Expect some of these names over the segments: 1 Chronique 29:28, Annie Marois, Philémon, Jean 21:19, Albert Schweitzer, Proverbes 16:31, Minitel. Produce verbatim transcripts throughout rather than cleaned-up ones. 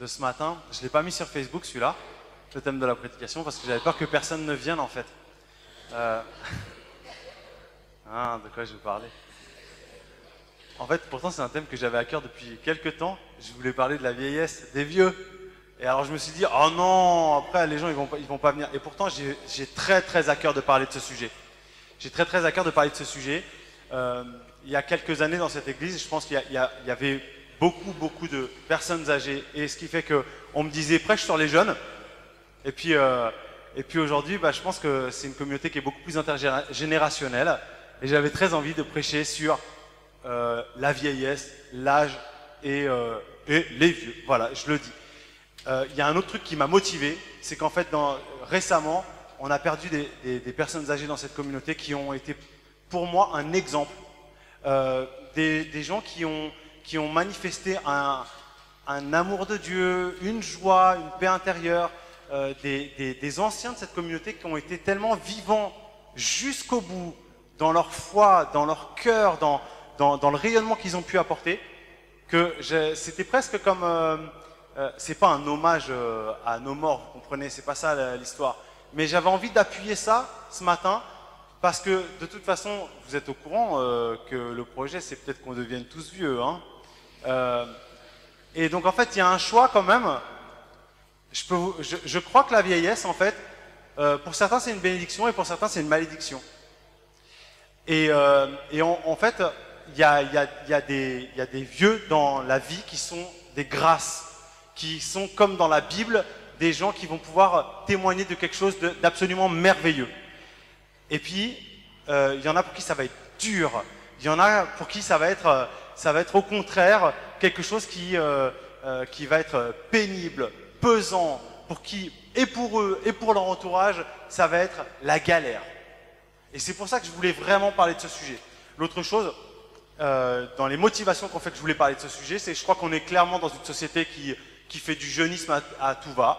de ce matin, je ne l'ai pas mis sur Facebook celui-là, le thème de la prédication, parce que j'avais peur que personne ne vienne en fait. Euh... Ah, de quoi je vais parler? En fait, pourtant, c'est un thème que j'avais à cœur depuis quelques temps. Je voulais parler de la vieillesse, des vieux. Et alors, je me suis dit, oh non, après, les gens, ils vont pas, ils vont pas venir. Et pourtant, j'ai, j'ai très, très à cœur de parler de ce sujet. J'ai très, très à cœur de parler de ce sujet. Euh, il y a quelques années, dans cette église, je pense qu'il y, a, il y, a, il y avait beaucoup, beaucoup de personnes âgées. Et ce qui fait qu'on me disait, prêche sur les jeunes. Et puis, euh, et puis aujourd'hui, bah, je pense que c'est une communauté qui est beaucoup plus intergénérationnelle. Et j'avais très envie de prêcher sur... Euh, la vieillesse, l'âge et, euh, et les vieux. Voilà, je le dis. Il euh, y a un autre truc qui m'a motivé, c'est qu'en fait, dans, récemment, on a perdu des, des, des personnes âgées dans cette communauté qui ont été, pour moi, un exemple. Euh, des, des gens qui ont, qui ont manifesté un, un amour de Dieu, une joie, une paix intérieure, euh, des, des, des anciens de cette communauté qui ont été tellement vivants jusqu'au bout, dans leur foi, dans leur cœur, dans... Dans, dans le rayonnement qu'ils ont pu apporter, que c'était presque comme, euh, euh, c'est pas un hommage euh, à nos morts, vous comprenez, c'est pas ça l'histoire, mais j'avais envie d'appuyer ça ce matin, parce que de toute façon, vous êtes au courant euh, que le projet, c'est peut-être qu'on devienne tous vieux, hein. Euh, et donc en fait, il y a un choix quand même, je, peux vous, je, je crois que la vieillesse, en fait, euh, pour certains c'est une bénédiction et pour certains c'est une malédiction. Et, euh, et on, en fait, Il y, y, y, y a des vieux dans la vie qui sont des grâces, qui sont comme dans la Bible, des gens qui vont pouvoir témoigner de quelque chose d'absolument merveilleux. Et puis, il euh, y en a pour qui ça va être dur, il y en a pour qui ça va être, ça va être au contraire quelque chose qui, euh, euh, qui va être pénible, pesant, pour qui, et pour eux et pour leur entourage, ça va être la galère. Et c'est pour ça que je voulais vraiment parler de ce sujet. L'autre chose... Euh, dans les motivations qu'on fait que je voulais parler de ce sujet, c'est je crois qu'on est clairement dans une société qui, qui fait du jeunisme à, à tout va,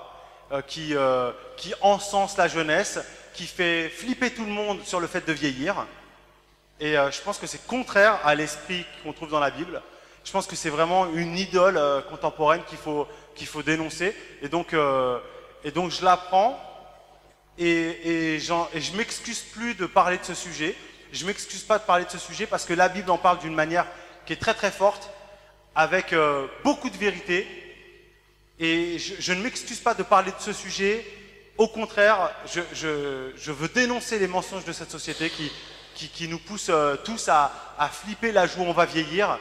euh, qui, euh, qui encense la jeunesse, qui fait flipper tout le monde sur le fait de vieillir. Et euh, je pense que c'est contraire à l'esprit qu'on trouve dans la Bible. Je pense que c'est vraiment une idole euh, contemporaine qu'il faut, qu'il faut dénoncer. Et donc, euh, et donc je la prends et, et, j'en, et je m'excuse plus de parler de ce sujet. Je ne m'excuse pas de parler de ce sujet parce que la Bible en parle d'une manière qui est très très forte, avec euh, beaucoup de vérité. Et je, je ne m'excuse pas de parler de ce sujet. Au contraire, je, je, je veux dénoncer les mensonges de cette société qui, qui, qui nous pousse euh, tous à, à flipper la joue où on va vieillir.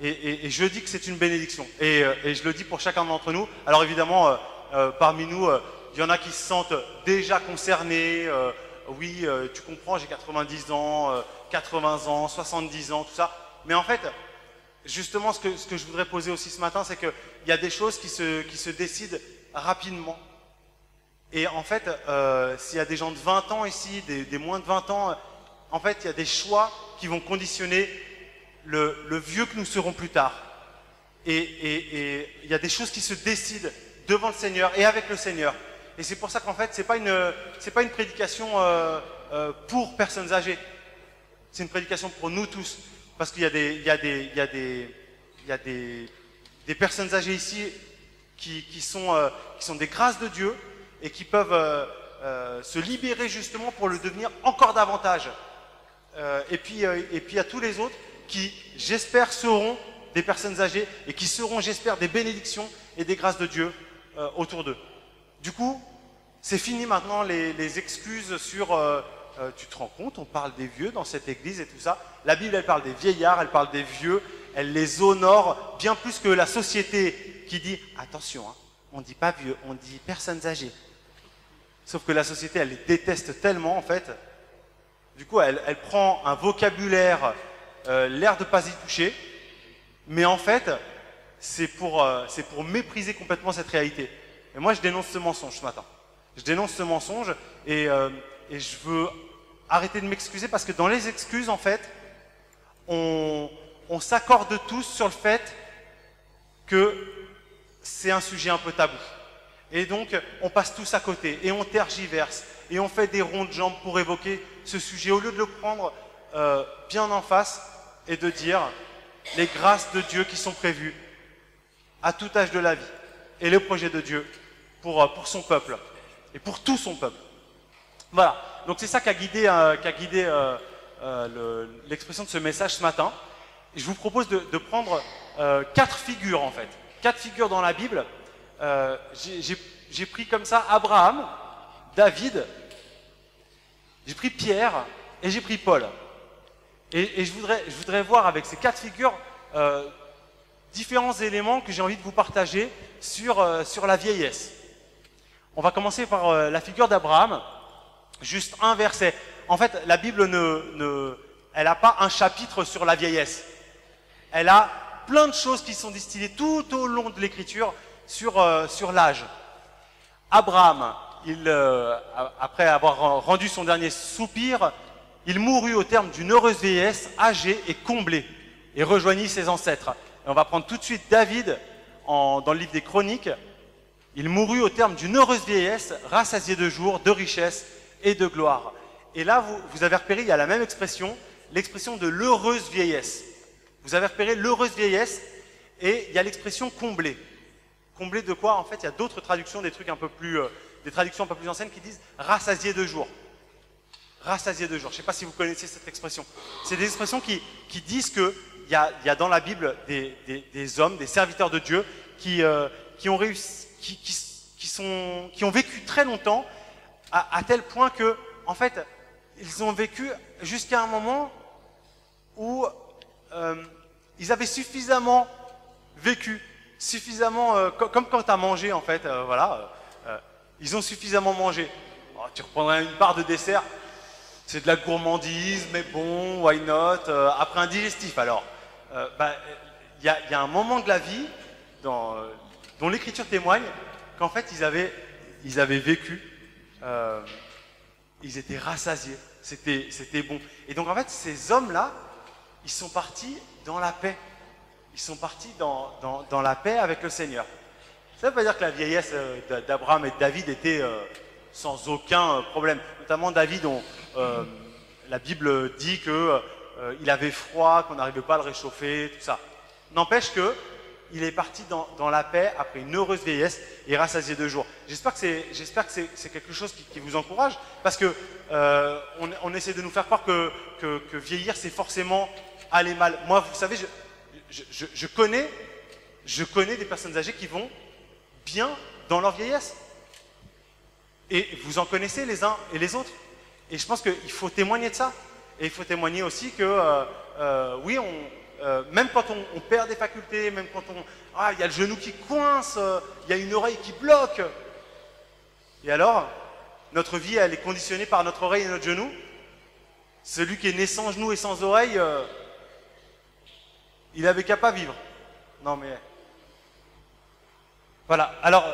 Et, et, et je dis que c'est une bénédiction. Et, et je le dis pour chacun d'entre nous. Alors évidemment, euh, euh, parmi nous, il y en a qui se sentent déjà concernés. Euh, Oui, euh, tu comprends, j'ai quatre-vingt-dix ans, euh, quatre-vingts ans, soixante-dix ans, tout ça. Mais en fait, justement, ce que, ce que je voudrais poser aussi ce matin, c'est qu'il y a des choses qui se, qui se décident rapidement. Et en fait, euh, s'il y a des gens de vingt ans ici, des, des moins de vingt ans, en fait, il y a des choix qui vont conditionner le, le vieux que nous serons plus tard. Et il y a des choses qui se décident devant le Seigneur et avec le Seigneur. Et c'est pour ça qu'en fait, ce n'est pas, pas une prédication euh, euh, pour personnes âgées. C'est une prédication pour nous tous. Parce qu'il y a des, il y a des, il y a des, il y a des, des personnes âgées ici qui, qui, sont, euh, qui sont des grâces de Dieu et qui peuvent euh, euh, se libérer justement pour le devenir encore davantage. Euh, et puis euh, il y a tous les autres qui, j'espère, seront des personnes âgées et qui seront, j'espère, des bénédictions et des grâces de Dieu euh, autour d'eux. Du coup, c'est fini maintenant les, les excuses sur euh, euh, tu te rends compte, on parle des vieux dans cette église et tout ça. La Bible, elle parle des vieillards, elle parle des vieux, elle les honore bien plus que la société qui dit attention, hein, on ne dit pas vieux, on dit personnes âgées. Sauf que la société, elle les déteste tellement en fait. Du coup, elle, elle prend un vocabulaire, euh, l'air de ne pas y toucher, mais en fait, c'est pour, euh, c'est pour mépriser complètement cette réalité. Et moi, je dénonce ce mensonge ce matin. Je dénonce ce mensonge et, euh, et je veux arrêter de m'excuser parce que dans les excuses, en fait, on, on s'accorde tous sur le fait que c'est un sujet un peu tabou. Et donc, on passe tous à côté et on tergiverse et on fait des ronds de jambes pour évoquer ce sujet au lieu de le prendre euh, bien en face et de dire les grâces de Dieu qui sont prévues à tout âge de la vie. et le projet de Dieu pour, pour son peuple et pour tout son peuple. Voilà, donc c'est ça qui a guidé, euh, qui a guidé euh, euh, le, l'expression de ce message ce matin. Et je vous propose de, de prendre euh, quatre figures en fait, quatre figures dans la Bible. Euh, j'ai pris comme ça Abraham, David, j'ai pris Pierre et j'ai pris Paul. Et, et je, voudrais, je voudrais voir avec ces quatre figures euh, différents éléments que j'ai envie de vous partager sur, euh, sur la vieillesse. On va commencer par euh, la figure d'Abraham, juste un verset. En fait, la Bible ne, ne, elle n'a pas un chapitre sur la vieillesse. Elle a plein de choses qui sont distillées tout au long de l'Écriture sur, euh, sur l'âge. Abraham, il, euh, après avoir rendu son dernier soupir, il mourut au terme d'une heureuse vieillesse, âgé et comblé, et rejoignit ses ancêtres. Et on va prendre tout de suite David, en, dans le livre des Chroniques. Il mourut au terme d'une heureuse vieillesse, rassasié de jours, de richesses et de gloire. Et là, vous, vous avez repéré, il y a la même expression, l'expression de l'heureuse vieillesse. Vous avez repéré l'heureuse vieillesse, et il y a l'expression comblé. Comblé de quoi? En fait, il y a d'autres traductions, des trucs un peu plus, euh, des traductions un peu plus anciennes qui disent rassasié de jours. Rassasié de jours. Je ne sais pas si vous connaissez cette expression. C'est des expressions qui, qui disent qu'il y, y a dans la Bible des, des, des hommes, des serviteurs de Dieu qui, euh, qui, ont, réussi, qui, qui, qui, sont, qui ont vécu très longtemps à, à tel point que, en fait, ils ont vécu jusqu'à un moment où euh, ils avaient suffisamment vécu, suffisamment, euh, com comme quand tu as mangé en fait, euh, voilà, euh, ils ont suffisamment mangé. Oh, tu reprendrais une part de dessert. C'est de la gourmandise, mais bon, why not? Euh, après un digestif, alors. Il euh, bah, y, y a un moment de la vie dans, euh, dont l'Écriture témoigne qu'en fait, ils avaient, ils avaient vécu, euh, ils étaient rassasiés, c'était bon. Et donc, en fait, ces hommes-là, ils sont partis dans la paix. Ils sont partis dans, dans, dans la paix avec le Seigneur. Ça ne veut pas dire que la vieillesse euh, d'Abraham et de David était euh, sans aucun problème. Notamment David, on... Euh, la Bible dit qu'il euh, avait froid, qu'on n'arrivait pas à le réchauffer, tout ça. N'empêche qu'il est parti dans, dans la paix après une heureuse vieillesse et rassasié de jours. J'espère que c'est que quelque chose qui, qui vous encourage, parce que euh, on, on essaie de nous faire croire que, que, que vieillir, c'est forcément aller mal. Moi, vous savez, je, je, je, je, connais, je connais des personnes âgées qui vont bien dans leur vieillesse. Et vous en connaissez les uns et les autres. Et je pense qu'il faut témoigner de ça. Et il faut témoigner aussi que, euh, euh, oui, on, euh, même quand on, on perd des facultés, même quand on... Ah, il y a le genou qui coince, euh, il y a une oreille qui bloque. Et alors, notre vie, elle est conditionnée par notre oreille et notre genou. Celui qui est né sans genou et sans oreille, euh, il n'avait qu'à pas vivre. Non, mais... Voilà. Alors,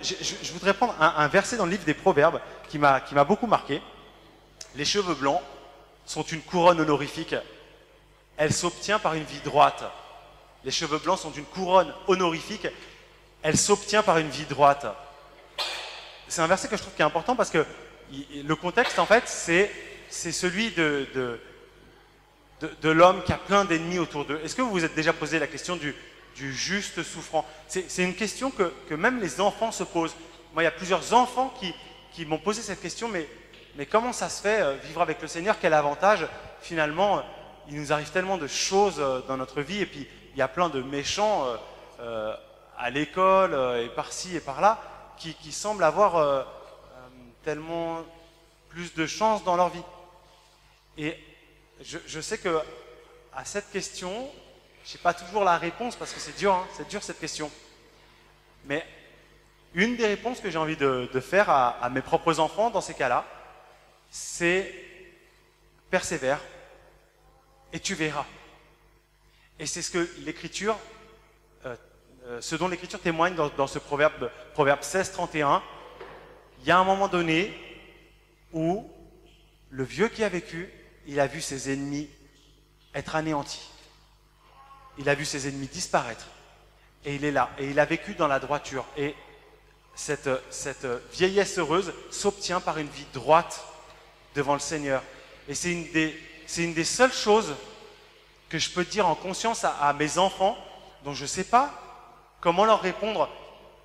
je, je, je voudrais prendre un, un verset dans le livre des Proverbes qui m'a qui m'a beaucoup marqué. Les cheveux blancs sont une couronne honorifique. Elle s'obtient par une vie droite. Les cheveux blancs sont une couronne honorifique. Elle s'obtient par une vie droite. C'est un verset que je trouve qui est important parce que le contexte, en fait, c'est celui de, de, de, de l'homme qui a plein d'ennemis autour d'eux. Est-ce que vous vous êtes déjà posé la question du, du juste souffrant? C'est une question que, que même les enfants se posent. Moi, il y a plusieurs enfants qui, qui m'ont posé cette question, mais... Mais comment ça se fait, euh, vivre avec le Seigneur? Quel avantage? Finalement, euh, il nous arrive tellement de choses euh, dans notre vie, et puis il y a plein de méchants euh, euh, à l'école, euh, et par-ci et par-là, qui, qui semblent avoir euh, euh, tellement plus de chance dans leur vie. Et je, je sais que à cette question, je n'ai pas toujours la réponse, parce que c'est dur, hein, c'est dur cette question. Mais une des réponses que j'ai envie de, de faire à, à mes propres enfants dans ces cas-là, c'est persévère et tu verras. Et c'est ce que l'Écriture, euh, euh, ce dont l'Écriture témoigne dans, dans ce proverbe, proverbe seize, trente et un. Il y a un moment donné où le vieux qui a vécu, il a vu ses ennemis être anéantis. Il a vu ses ennemis disparaître. Et il est là. Et il a vécu dans la droiture. Et cette, cette vieillesse heureuse s'obtient par une vie droite devant le Seigneur. Et c'est une des, c'est une des seules choses que je peux dire en conscience à, à mes enfants, dont je ne sais pas comment leur répondre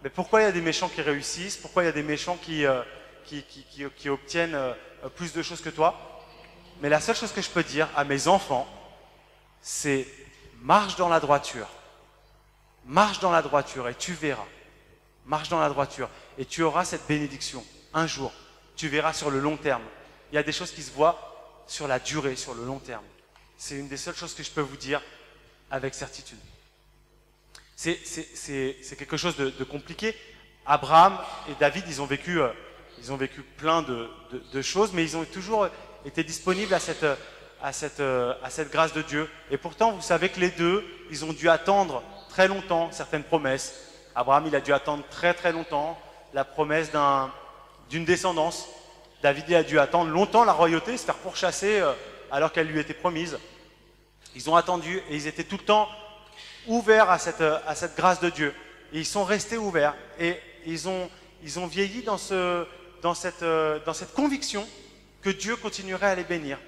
Mais pourquoi il y a des méchants qui réussissent? Pourquoi il y a des méchants qui, euh, qui, qui, qui, qui obtiennent euh, plus de choses que toi? Mais la seule chose que je peux dire à mes enfants, c'est marche dans la droiture. Marche dans la droiture et tu verras. Marche dans la droiture et tu auras cette bénédiction. Un jour, tu verras sur le long terme. Il y a des choses qui se voient sur la durée, sur le long terme. C'est une des seules choses que je peux vous dire avec certitude. C'est, c'est, c'est, c'est quelque chose de, de compliqué. Abraham et David, ils ont vécu, euh, ils ont vécu plein de, de, de choses, mais ils ont toujours été disponibles à cette, à, cette, à cette grâce de Dieu. Et pourtant, vous savez que les deux, ils ont dû attendre très longtemps certaines promesses. Abraham, il a dû attendre très très longtemps la promesse d'un, d'une descendance. David, il a dû attendre longtemps la royauté, se faire pourchasser euh, alors qu'elle lui était promise. Ils ont attendu et ils étaient tout le temps ouverts à cette, à cette grâce de Dieu. Et ils sont restés ouverts et ils ont, ils ont vieilli dans, ce, dans, cette, dans cette conviction que Dieu continuerait à les bénir.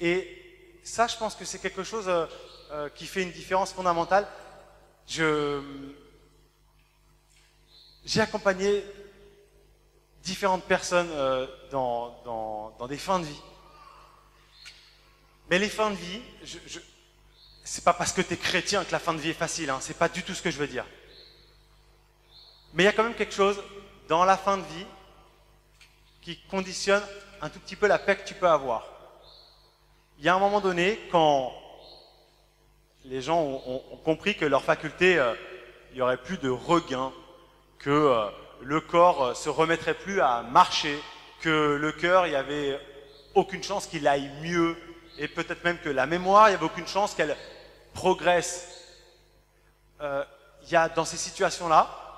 Et ça, je pense que c'est quelque chose euh, euh, qui fait une différence fondamentale. Je, j'ai accompagné différentes personnes euh, dans, dans, dans des fins de vie. Mais les fins de vie, je, je, c'est pas parce que tu es chrétien que la fin de vie est facile, hein, c'est pas du tout ce que je veux dire. Mais il y a quand même quelque chose dans la fin de vie qui conditionne un tout petit peu la paix que tu peux avoir. Il y a un moment donné quand les gens ont, ont, ont compris que leur faculté, euh, il n'y aurait plus de regain, que euh, le corps euh, se remettrait plus à marcher, que le cœur, il n'y avait aucune chance qu'il aille mieux, et peut-être même que la mémoire, il n'y avait aucune chance qu'elle progresse. Euh, il y a dans ces situations-là,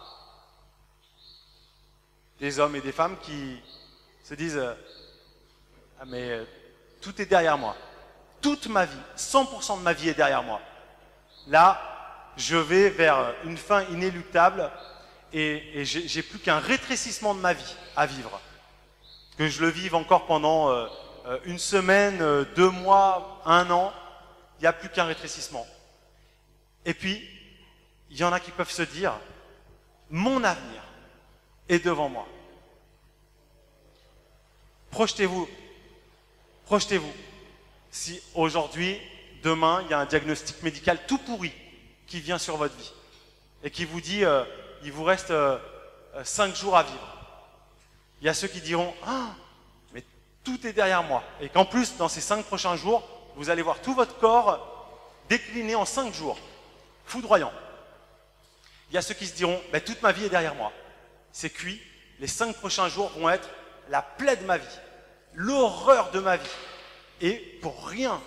des hommes et des femmes qui se disent euh, « Ah mais euh, tout est derrière moi, toute ma vie, cent pour cent de ma vie est derrière moi. Là, je vais vers une fin inéluctable et, et j'ai plus qu'un rétrécissement de ma vie à vivre. Que je le vive encore pendant... Euh, une semaine, deux mois, un an, il n'y a plus qu'un rétrécissement. Et puis, il y en a qui peuvent se dire, mon avenir est devant moi. Projetez-vous, projetez-vous. Si aujourd'hui, demain, il y a un diagnostic médical tout pourri qui vient sur votre vie et qui vous dit, euh, il vous reste euh, cinq jours à vivre. Il y a ceux qui diront, ah, tout est derrière moi. Et qu'en plus, dans ces cinq prochains jours, vous allez voir tout votre corps décliner en cinq jours. Foudroyant. Il y a ceux qui se diront, bah, toute ma vie est derrière moi. C'est cuit. Les cinq prochains jours vont être la plaie de ma vie. L'horreur de ma vie. Et pour rien.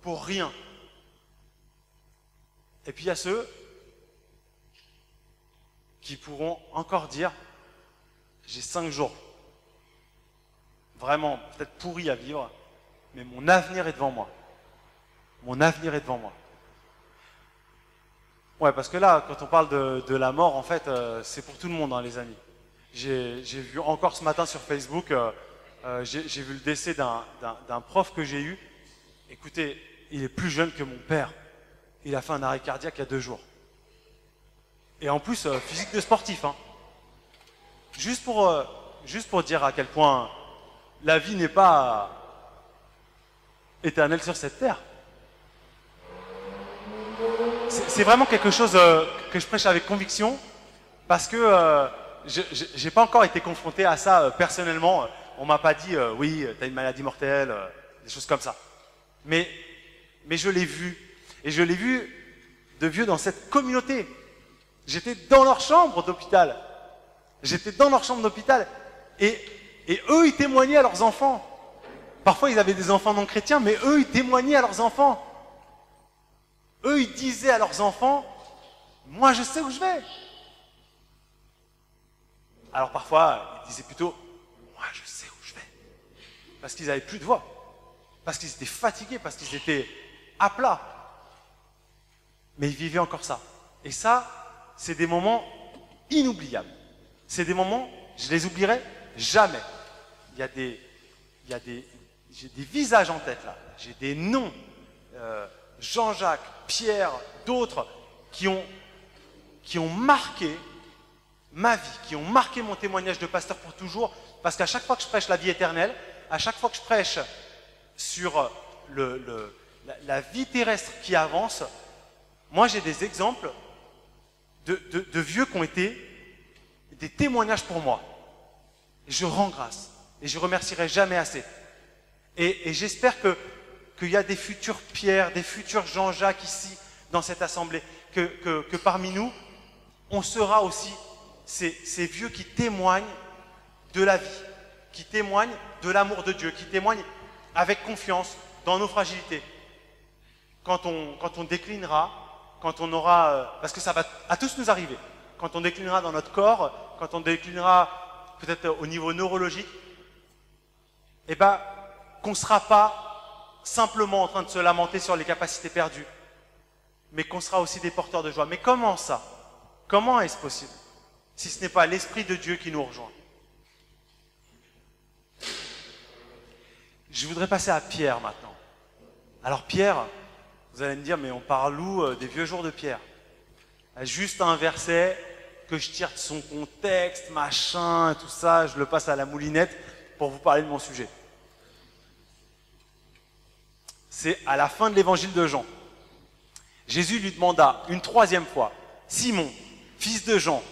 Pour rien. Et puis il y a ceux qui pourront encore dire, j'ai cinq jours. Vraiment, peut-être pourri à vivre, mais mon avenir est devant moi. Mon avenir est devant moi. Ouais, parce que là, quand on parle de, de la mort, en fait, euh, c'est pour tout le monde, hein, les amis. J'ai vu encore ce matin sur Facebook, euh, euh, j'ai vu le décès d'un prof que j'ai eu. Écoutez, il est plus jeune que mon père. Il a fait un arrêt cardiaque il y a deux jours. Et en plus, euh, physique de sportif. Hein. Juste pour, euh, juste pour dire à quel point... la vie n'est pas éternelle sur cette terre. C'est vraiment quelque chose euh, que je prêche avec conviction parce que euh, je n'ai pas encore été confronté à ça euh, personnellement. On ne m'a pas dit euh, « oui, tu as une maladie mortelle euh, », des choses comme ça. Mais, mais je l'ai vu. Et je l'ai vu de vieux dans cette communauté. J'étais dans leur chambre d'hôpital. J'étais dans leur chambre d'hôpital et... Et eux, ils témoignaient à leurs enfants. Parfois, ils avaient des enfants non chrétiens, mais eux, ils témoignaient à leurs enfants. Eux, ils disaient à leurs enfants, « Moi, je sais où je vais. » Alors parfois, ils disaient plutôt, « Moi, je sais où je vais. » Parce qu'ils n'avaient plus de voix. Parce qu'ils étaient fatigués, parce qu'ils étaient à plat. Mais ils vivaient encore ça. Et ça, c'est des moments inoubliables. C'est des moments, je les oublierai jamais. Il y a des, il y a des, j'ai des visages en tête là, j'ai des noms, euh, Jean-Jacques, Pierre, d'autres qui ont, qui ont marqué ma vie, qui ont marqué mon témoignage de pasteur pour toujours, parce qu'à chaque fois que je prêche la vie éternelle, à chaque fois que je prêche sur le, le, la, la vie terrestre qui avance, moi j'ai des exemples de, de, de vieux qui ont été des témoignages pour moi. Et je rends grâce et je remercierai jamais assez. Et, et j'espère que qu'il y a des futurs Pierre, des futurs Jean-Jacques ici, dans cette assemblée, que, que, que parmi nous, on sera aussi ces, ces vieux qui témoignent de la vie, qui témoignent de l'amour de Dieu, qui témoignent avec confiance dans nos fragilités. Quand on, quand on déclinera, quand on aura... Euh, parce que ça va à tous nous arriver. Quand on déclinera dans notre corps, quand on déclinera peut-être au niveau neurologique, eh ben, qu'on ne sera pas simplement en train de se lamenter sur les capacités perdues, mais qu'on sera aussi des porteurs de joie. Mais comment ça? Comment est-ce possible si ce n'est pas l'Esprit de Dieu qui nous rejoint? Je voudrais passer à Pierre maintenant. Alors Pierre, vous allez me dire, mais on parle où des vieux jours de Pierre? Juste un verset que je tire de son contexte, machin, tout ça, je le passe à la moulinette pour vous parler de mon sujet. C'est à la fin de l'évangile de Jean. Jésus lui demanda une troisième fois, « Simon, fils de Jean,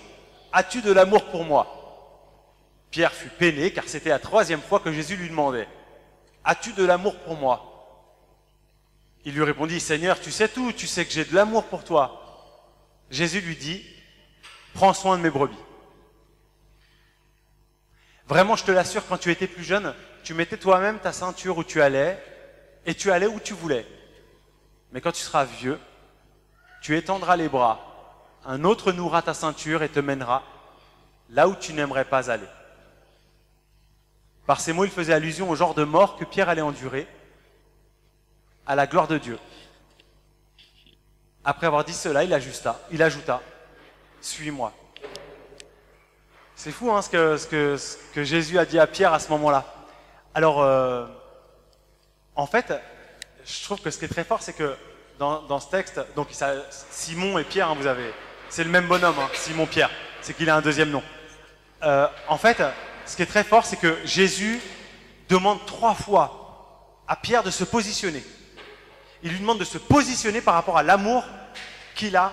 as-tu de l'amour pour moi ?» Pierre fut peiné, car c'était la troisième fois que Jésus lui demandait, « As-tu de l'amour pour moi ?» Il lui répondit, « Seigneur, tu sais tout, tu sais que j'ai de l'amour pour toi. » Jésus lui dit, « Prends soin de mes brebis. » Vraiment, je te l'assure, quand tu étais plus jeune, tu mettais toi-même ta ceinture où tu allais, et tu allais où tu voulais. Mais quand tu seras vieux, tu étendras les bras, un autre nouera ta ceinture et te mènera là où tu n'aimerais pas aller. Par ces mots, il faisait allusion au genre de mort que Pierre allait endurer, à la gloire de Dieu. Après avoir dit cela, il ajusta, il ajouta, « Suis-moi. » C'est fou hein, ce, que, ce, que, ce que Jésus a dit à Pierre à ce moment-là. Alors, euh, en fait, je trouve que ce qui est très fort, c'est que dans, dans ce texte, donc ça, Simon et Pierre, hein, vous avez, c'est le même bonhomme, hein, Simon-Pierre, c'est qu'il a un deuxième nom. Euh, en fait, ce qui est très fort, c'est que Jésus demande trois fois à Pierre de se positionner. Il lui demande de se positionner par rapport à l'amour qu'il a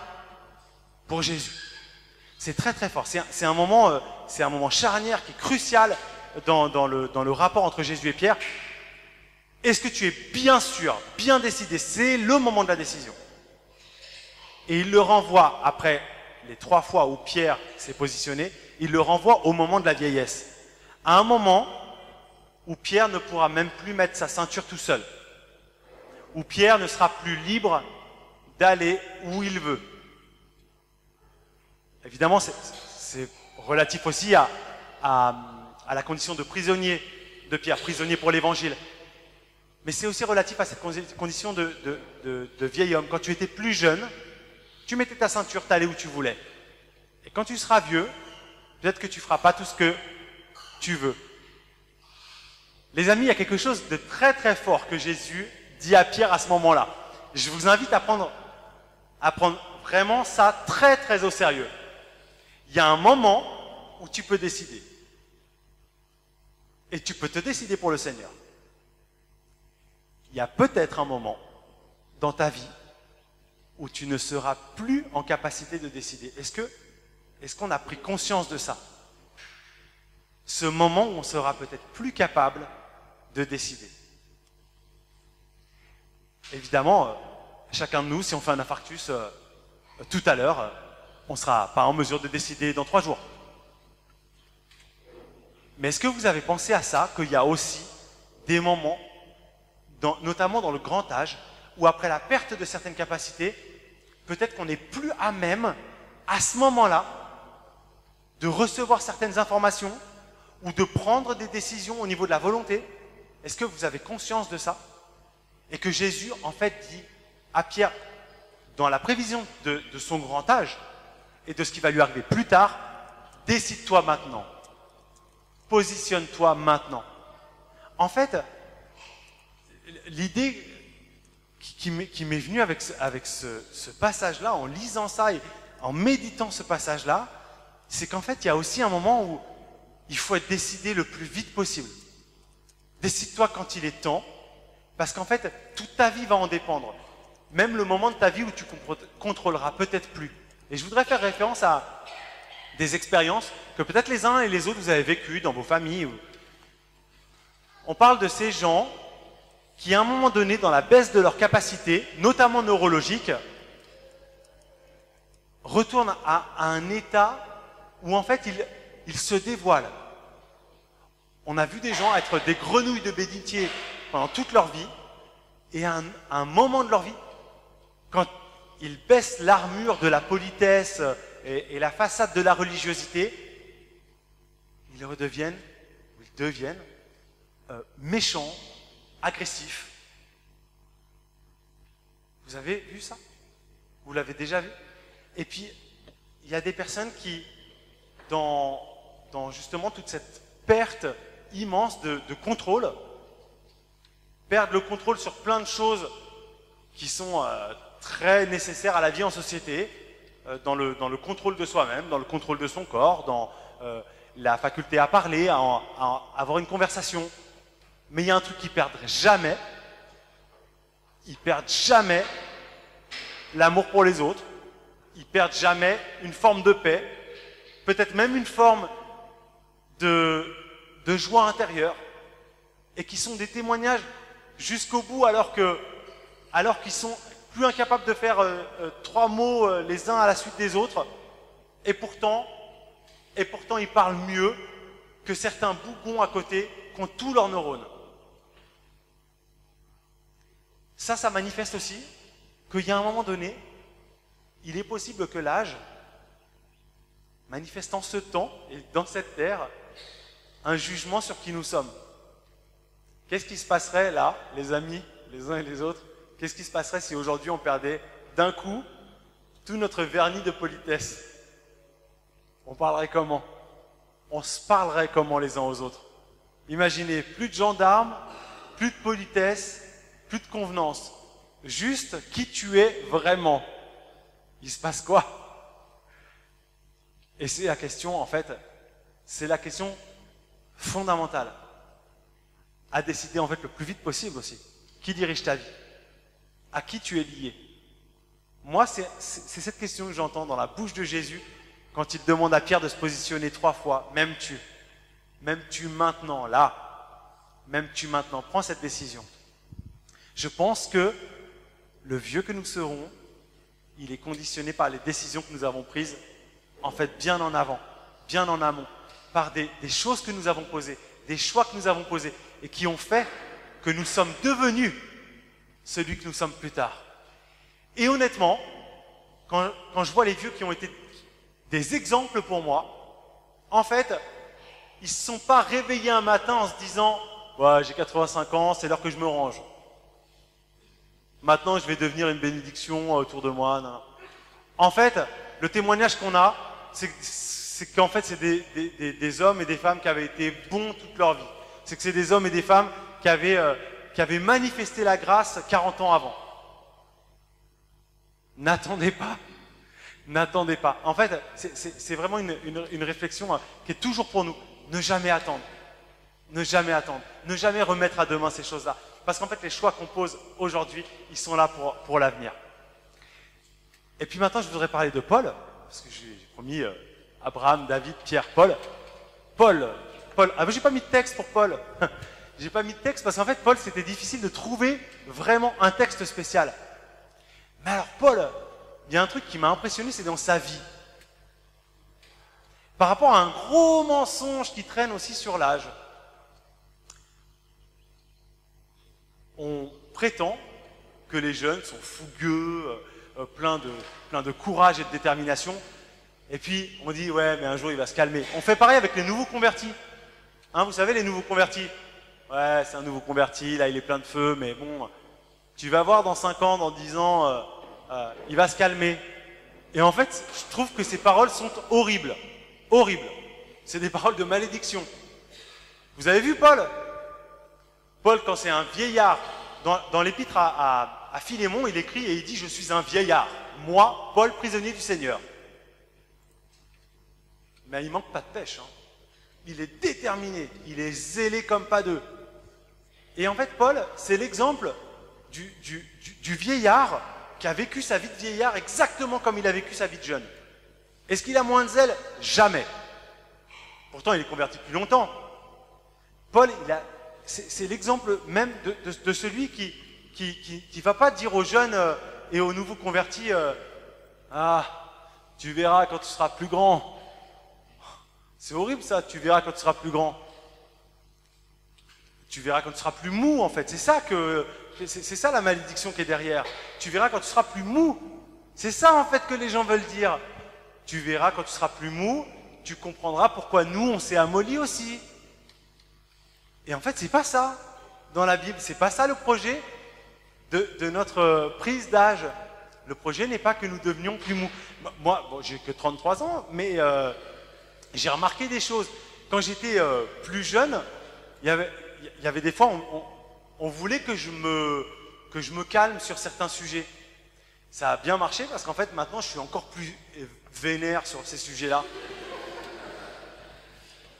pour Jésus. C'est très très fort, c'est un, un moment, euh, c'est un moment charnière qui est crucial dans, dans, le, dans le rapport entre Jésus et Pierre. Est-ce que tu es bien sûr, bien décidé? C'est le moment de la décision. Et il le renvoie, après les trois fois où Pierre s'est positionné, il le renvoie au moment de la vieillesse. À un moment où Pierre ne pourra même plus mettre sa ceinture tout seul. Où Pierre ne sera plus libre d'aller où il veut. Évidemment, c'est relatif aussi à, à, à la condition de prisonnier de Pierre, prisonnier pour l'évangile. Mais c'est aussi relatif à cette condition de, de, de, de vieil homme. Quand tu étais plus jeune, tu mettais ta ceinture, tu allais où tu voulais. Et quand tu seras vieux, peut-être que tu ne feras pas tout ce que tu veux. Les amis, il y a quelque chose de très très fort que Jésus dit à Pierre à ce moment-là. Je vous invite à prendre, à prendre vraiment ça très très au sérieux. Il y a un moment où tu peux décider. Et tu peux te décider pour le Seigneur. Il y a peut-être un moment dans ta vie où tu ne seras plus en capacité de décider. Est-ce que, est-ce qu'on a pris conscience de ça? Ce moment où on sera peut-être plus capable de décider. Évidemment, euh, chacun de nous, si on fait un infarctus euh, tout à l'heure, euh, on ne sera pas en mesure de décider dans trois jours. Mais est-ce que vous avez pensé à ça, qu'il y a aussi des moments Dans, notamment dans le grand âge, où après la perte de certaines capacités, peut-être qu'on n'est plus à même, à ce moment-là, de recevoir certaines informations ou de prendre des décisions au niveau de la volonté. Est-ce que vous avez conscience de ça? Et que Jésus, en fait, dit à Pierre, dans la prévision de, de son grand âge et de ce qui va lui arriver plus tard, « Décide-toi maintenant. Positionne-toi maintenant. » En fait, l'idée qui m'est venue avec ce, avec ce, ce passage-là, en lisant ça et en méditant ce passage-là, c'est qu'en fait, il y a aussi un moment où il faut être décidé le plus vite possible. Décide-toi quand il est temps, parce qu'en fait, toute ta vie va en dépendre. Même le moment de ta vie où tu contrôleras peut-être plus. Et je voudrais faire référence à des expériences que peut-être les uns et les autres vous avez vécues dans vos familles. On parle de ces gens qui, à un moment donné, dans la baisse de leurs capacités, notamment neurologiques, retournent à, à un état où en fait ils, ils se dévoilent. On a vu des gens être des grenouilles de bénitier pendant toute leur vie, et à un, à un moment de leur vie, quand ils baissent l'armure de la politesse et, et la façade de la religiosité, ils redeviennent, ils deviennent euh, méchants, agressifs. Vous avez vu ça? Vous l'avez déjà vu? Et puis, il y a des personnes qui, dans, dans justement toute cette perte immense de, de contrôle, perdent le contrôle sur plein de choses qui sont euh, très nécessaires à la vie en société, euh, dans, le, dans le contrôle de soi-même, dans le contrôle de son corps, dans euh, la faculté à parler, à, en, à avoir une conversation. Mais il y a un truc qu'ils ne perdent jamais, ils ne perdent jamais l'amour pour les autres, ils ne perdent jamais une forme de paix, peut-être même une forme de, de joie intérieure, et qui sont des témoignages jusqu'au bout, alors que, alors qu'ils sont plus incapables de faire euh, euh, trois mots euh, les uns à la suite des autres, et pourtant, et pourtant ils parlent mieux que certains bougons à côté qui ont tous leurs neurones. Ça, ça manifeste aussi qu'il y a un moment donné, il est possible que l'âge, manifestant ce temps et dans cette terre, un jugement sur qui nous sommes. Qu'est-ce qui se passerait là, les amis, les uns et les autres? Qu'est-ce qui se passerait si aujourd'hui on perdait d'un coup tout notre vernis de politesse? On parlerait comment? On se parlerait comment les uns aux autres? Imaginez, plus de gendarmes, plus de politesse, plus de convenance. Juste qui tu es vraiment. Il se passe quoi? Et c'est la question, en fait, c'est la question fondamentale à décider, en fait, le plus vite possible aussi. Qui dirige ta vie? À qui tu es lié? Moi, c'est cette question que j'entends dans la bouche de Jésus quand il demande à Pierre de se positionner trois fois. M'aimes-tu? M'aimes-tu maintenant, là? M'aimes-tu maintenant? Prends cette décision. Je pense que le vieux que nous serons, il est conditionné par les décisions que nous avons prises, en fait, bien en avant, bien en amont, par des, des choses que nous avons posées, des choix que nous avons posés, et qui ont fait que nous sommes devenus celui que nous sommes plus tard. Et honnêtement, quand, quand je vois les vieux qui ont été des exemples pour moi, en fait, ils ne se sont pas réveillés un matin en se disant « Ouais, j'ai quatre-vingt-cinq ans, c'est l'heure que je me range. » Maintenant, je vais devenir une bénédiction autour de moi. Non. En fait, le témoignage qu'on a, c'est qu'en fait, c'est des, des, des hommes et des femmes qui avaient été bons toute leur vie. C'est que c'est des hommes et des femmes qui avaient, euh, qui avaient manifesté la grâce quarante ans avant. N'attendez pas. N'attendez pas. En fait, c'est vraiment une, une, une réflexion qui est toujours pour nous. Ne jamais attendre. Ne jamais attendre. Ne jamais remettre à demain ces choses-là. Parce qu'en fait, les choix qu'on pose aujourd'hui, ils sont là pour, pour l'avenir. Et puis maintenant, je voudrais parler de Paul, parce que j'ai promis euh, Abraham, David, Pierre, Paul. Paul, Paul. Ah, mais j'ai pas mis de texte pour Paul. J'ai pas mis de texte parce qu'en fait, Paul, c'était difficile de trouver vraiment un texte spécial. Mais alors, Paul, il y a un truc qui m'a impressionné, c'est dans sa vie. Par rapport à un gros mensonge qui traîne aussi sur l'âge. On prétend que les jeunes sont fougueux, euh, pleins de, plein de courage et de détermination. Et puis, on dit, ouais, mais un jour, il va se calmer. On fait pareil avec les nouveaux convertis. Hein, vous savez, les nouveaux convertis. Ouais, c'est un nouveau converti, là, il est plein de feu, mais bon, tu vas voir dans cinq ans, dans dix ans, euh, euh, il va se calmer. Et en fait, je trouve que ces paroles sont horribles. Horribles. C'est des paroles de malédiction. Vous avez vu, Paul ? Paul, quand c'est un vieillard, dans, dans l'épître à, à, à Philémon, il écrit et il dit « Je suis un vieillard, moi, Paul, prisonnier du Seigneur. » mais il manque pas de pêche. Hein. Il est déterminé, il est zélé comme pas deux. Et en fait, Paul, c'est l'exemple du, du, du, du vieillard qui a vécu sa vie de vieillard exactement comme il a vécu sa vie de jeune. Est-ce qu'il a moins de zèle? Jamais. Pourtant, il est converti depuis longtemps. Paul, c'est l'exemple même de, de, de celui qui ne qui, qui, qui va pas dire aux jeunes euh, et aux nouveaux convertis euh, « Ah, tu verras quand tu seras plus grand. » C'est horrible ça, tu verras quand tu seras plus grand. Tu verras quand tu seras plus mou en fait, c'est ça, que, c'est, c'est ça la malédiction qui est derrière. Tu verras quand tu seras plus mou, c'est ça en fait que les gens veulent dire. Tu verras quand tu seras plus mou, tu comprendras pourquoi nous on s'est amolli aussi. Et en fait c'est pas ça, dans la Bible, c'est pas ça le projet de, de notre prise d'âge. Le projet n'est pas que nous devenions plus mous. Moi, bon, j'ai que trente-trois ans, mais euh, j'ai remarqué des choses. Quand j'étais euh, plus jeune, il y avait... Il y avait des fois, on, on, on voulait que je, me, que je me calme sur certains sujets. Ça a bien marché parce qu'en fait, maintenant, je suis encore plus vénère sur ces sujets-là.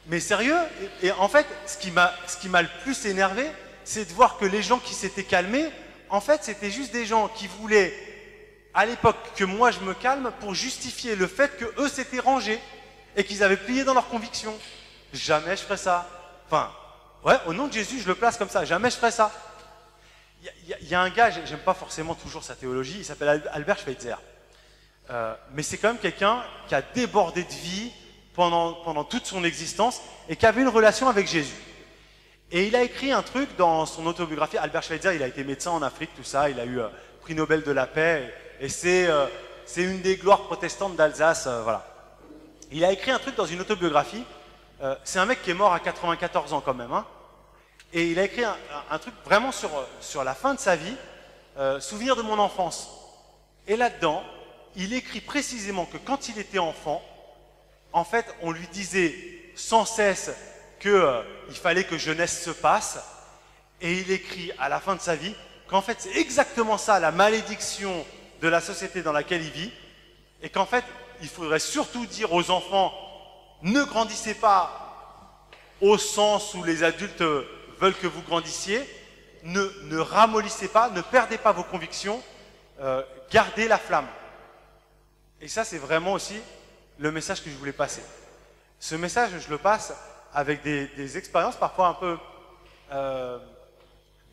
Mais sérieux, et, et en fait, ce qui m'a le plus énervé, c'est de voir que les gens qui s'étaient calmés, en fait, c'était juste des gens qui voulaient, à l'époque, que moi je me calme pour justifier le fait qu'eux s'étaient rangés et qu'ils avaient plié dans leurs convictions. Jamais je ferais ça. Enfin... Ouais, au nom de Jésus, je le place comme ça. Jamais je ferai ça. Il y, y, y a un gars, j'aime pas forcément toujours sa théologie, il s'appelle Albert Schweitzer. Euh, mais c'est quand même quelqu'un qui a débordé de vie pendant, pendant toute son existence et qui avait une relation avec Jésus. Et il a écrit un truc dans son autobiographie. Albert Schweitzer, il a été médecin en Afrique, tout ça. Il a eu euh, prix Nobel de la paix. Et, et c'est euh, une des gloires protestantes d'Alsace. Euh, voilà. Il a écrit un truc dans une autobiographie. Euh, c'est un mec qui est mort à quatre-vingt-quatorze ans quand même, hein. Et il a écrit un, un, un truc vraiment sur, sur la fin de sa vie, euh, souvenir de mon enfance. Et là-dedans, il écrit précisément que quand il était enfant, en fait, on lui disait sans cesse qu'il euh, fallait que jeunesse se passe, et il écrit à la fin de sa vie qu'en fait, c'est exactement ça la malédiction de la société dans laquelle il vit, et qu'en fait, il faudrait surtout dire aux enfants: ne grandissez pas au sens où les adultes veulent que vous grandissiez, ne, ne ramollissez pas, ne perdez pas vos convictions, euh, gardez la flamme. Et ça, c'est vraiment aussi le message que je voulais passer. Ce message, je le passe avec des, des expériences parfois un peu euh,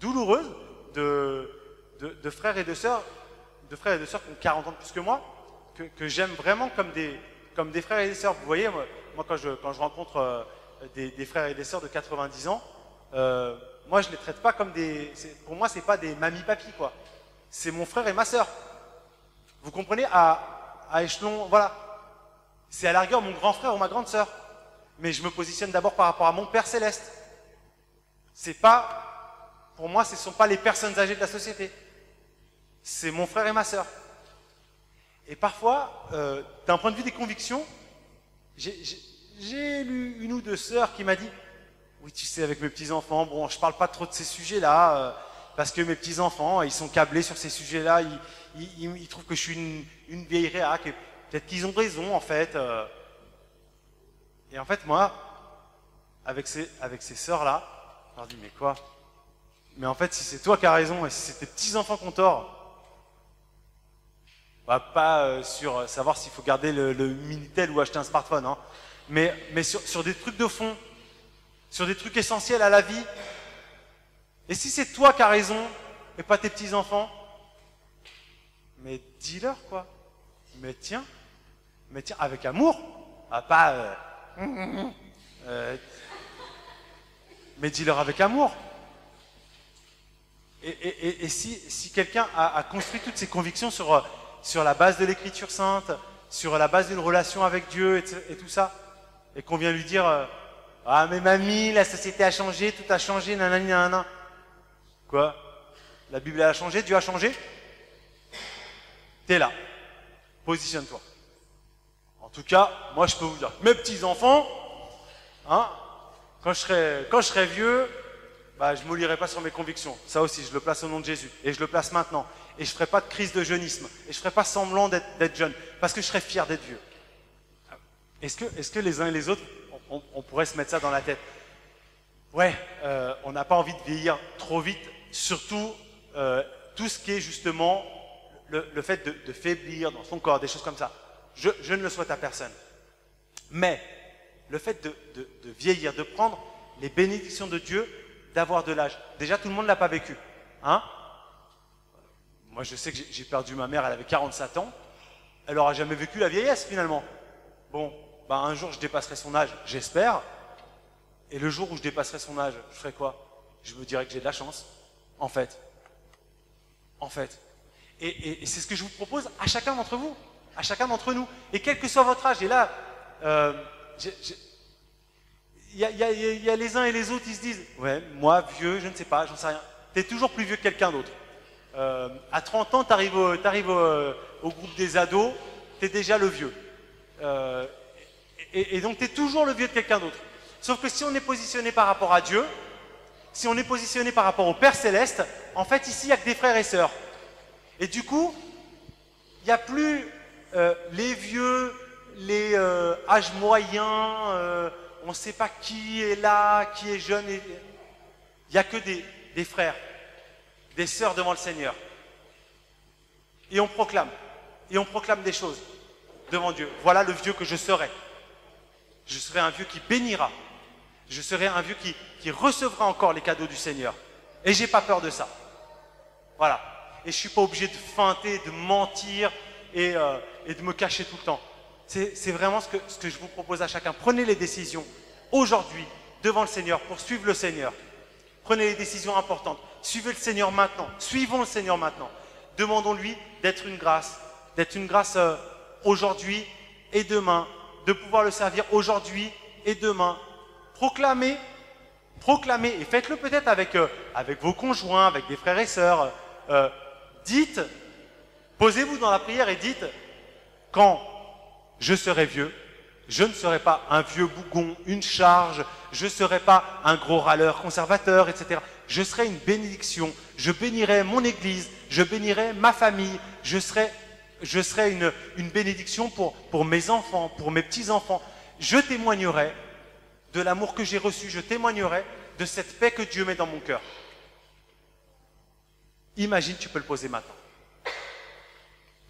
douloureuses de, de, de frères et de sœurs, de frères et de sœurs qui ont quarante ans de plus que moi, que, que j'aime vraiment comme des, comme des frères et des sœurs. Vous voyez, moi, Moi, quand je, quand je rencontre euh, des, des frères et des sœurs de quatre-vingt-dix ans, euh, moi, je ne les traite pas comme des... Pour moi, c'est pas des mamies-papis, quoi. C'est mon frère et ma sœur. Vous comprenez, à, à échelon... Voilà. C'est à la rigueur mon grand frère ou ma grande sœur. Mais je me positionne d'abord par rapport à mon Père Céleste. C'est pas... Pour moi, ce ne sont pas les personnes âgées de la société. C'est mon frère et ma sœur. Et parfois, euh, d'un point de vue des convictions... J'ai lu une ou deux sœurs qui m'a dit: oui, tu sais, avec mes petits-enfants, bon, je parle pas trop de ces sujets-là, euh, parce que mes petits-enfants, ils sont câblés sur ces sujets-là, ils, ils, ils, ils trouvent que je suis une, une vieille réac, et peut-être qu'ils ont raison, en fait. Euh. Et en fait, moi, avec ces, avec ces sœurs-là, je leur dis: mais quoi? Mais en fait, si c'est toi qui as raison, et si c'est tes petits-enfants qui ont tort, bah, pas euh, sur euh, savoir s'il faut garder le, le Minitel ou acheter un smartphone, hein. mais, mais sur, sur des trucs de fond, sur des trucs essentiels à la vie. Et si c'est toi qui as raison et pas tes petits-enfants, mais dis-leur, quoi. Mais tiens, mais tiens, avec amour, ah, pas... Euh, euh, mais dis-leur avec amour. Et, et, et, et si, si quelqu'un a, a construit toutes ses convictions sur... Euh, sur la base de l'écriture sainte, sur la base d'une relation avec Dieu et, et tout ça, et qu'on vient lui dire euh, « Ah mais mamie, la société a changé, tout a changé, nanani nanana. » Quoi? La Bible a changé, Dieu a changé? T'es là, positionne-toi. En tout cas, moi je peux vous dire, mes petits-enfants, hein, quand, quand je serai vieux, bah, je ne m'olirai pas sur mes convictions. Ça aussi, je le place au nom de Jésus, et je le place maintenant. Et je ne ferai pas de crise de jeunisme. Et je ne ferai pas semblant d'être jeune. Parce que je serai fier d'être vieux. Est-ce que, est-ce que les uns et les autres, on, on pourrait se mettre ça dans la tête? Ouais, euh, on n'a pas envie de vieillir trop vite, surtout euh, tout ce qui est justement le, le fait de, de faiblir dans son corps, des choses comme ça. Je, je ne le souhaite à personne. Mais le fait de, de, de vieillir, de prendre les bénédictions de Dieu, d'avoir de l'âge, déjà tout le monde ne l'a pas vécu. Hein? Moi je sais que j'ai perdu ma mère, elle avait quarante-sept ans, elle n'aura jamais vécu la vieillesse finalement. Bon, ben un jour je dépasserai son âge, j'espère. Et le jour où je dépasserai son âge, je ferai quoi? Je me dirai que j'ai de la chance, en fait. En fait. Et, et, et c'est ce que je vous propose à chacun d'entre vous, à chacun d'entre nous. Et quel que soit votre âge, et là, euh, il y, y, y a les uns et les autres, ils se disent « Ouais, moi, vieux, je ne sais pas, j'en sais rien. » Tu es toujours plus vieux que quelqu'un d'autre. Euh, à trente ans, tu arrives au, t'arrives au, au groupe des ados, tu es déjà le vieux. Euh, et, et donc, tu es toujours le vieux de quelqu'un d'autre. Sauf que si on est positionné par rapport à Dieu, si on est positionné par rapport au Père Céleste, en fait, ici, il n'y a que des frères et sœurs. Et du coup, il n'y a plus euh, les vieux, les euh, âges moyens, euh, on ne sait pas qui est là, qui est jeune. Et... il n'y a que des, des frères, des sœurs devant le Seigneur. Et on proclame, et on proclame des choses devant Dieu. Voilà le vieux que je serai. Je serai un vieux qui bénira. Je serai un vieux qui, qui recevra encore les cadeaux du Seigneur. Et j'ai pas peur de ça. Voilà. Et je suis pas obligé de feinter, de mentir et, euh, et de me cacher tout le temps. C'est vraiment ce que, ce que je vous propose à chacun. Prenez les décisions aujourd'hui devant le Seigneur pour suivre le Seigneur. Prenez les décisions importantes. Suivez le Seigneur maintenant. Suivons le Seigneur maintenant. Demandons-lui d'être une grâce. D'être une grâce euh, aujourd'hui et demain. De pouvoir le servir aujourd'hui et demain. Proclamez, proclamez, et faites-le peut-être avec, euh, avec vos conjoints, avec des frères et sœurs. Euh, dites, posez-vous dans la prière et dites, quand je serai vieux, je ne serai pas un vieux bougon, une charge, je ne serai pas un gros râleur conservateur, et cetera. Je serai une bénédiction, je bénirai mon église, je bénirai ma famille, je serai... je serai une, une bénédiction pour, pour mes enfants, pour mes petits-enfants. Je témoignerai de l'amour que j'ai reçu, je témoignerai de cette paix que Dieu met dans mon cœur. Imagine, tu peux le poser maintenant.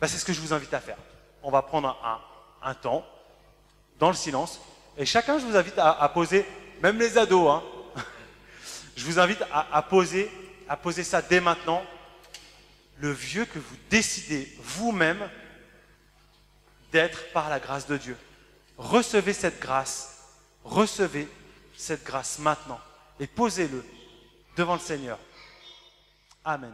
Ben, c'est ce que je vous invite à faire. On va prendre un, un, un temps, dans le silence, et chacun, je vous invite à, à poser, même les ados, hein, je vous invite à, à, poser, à poser ça dès maintenant, le vieux que vous décidez vous-même d'être par la grâce de Dieu. Recevez cette grâce, recevez cette grâce maintenant et posez-le devant le Seigneur. Amen.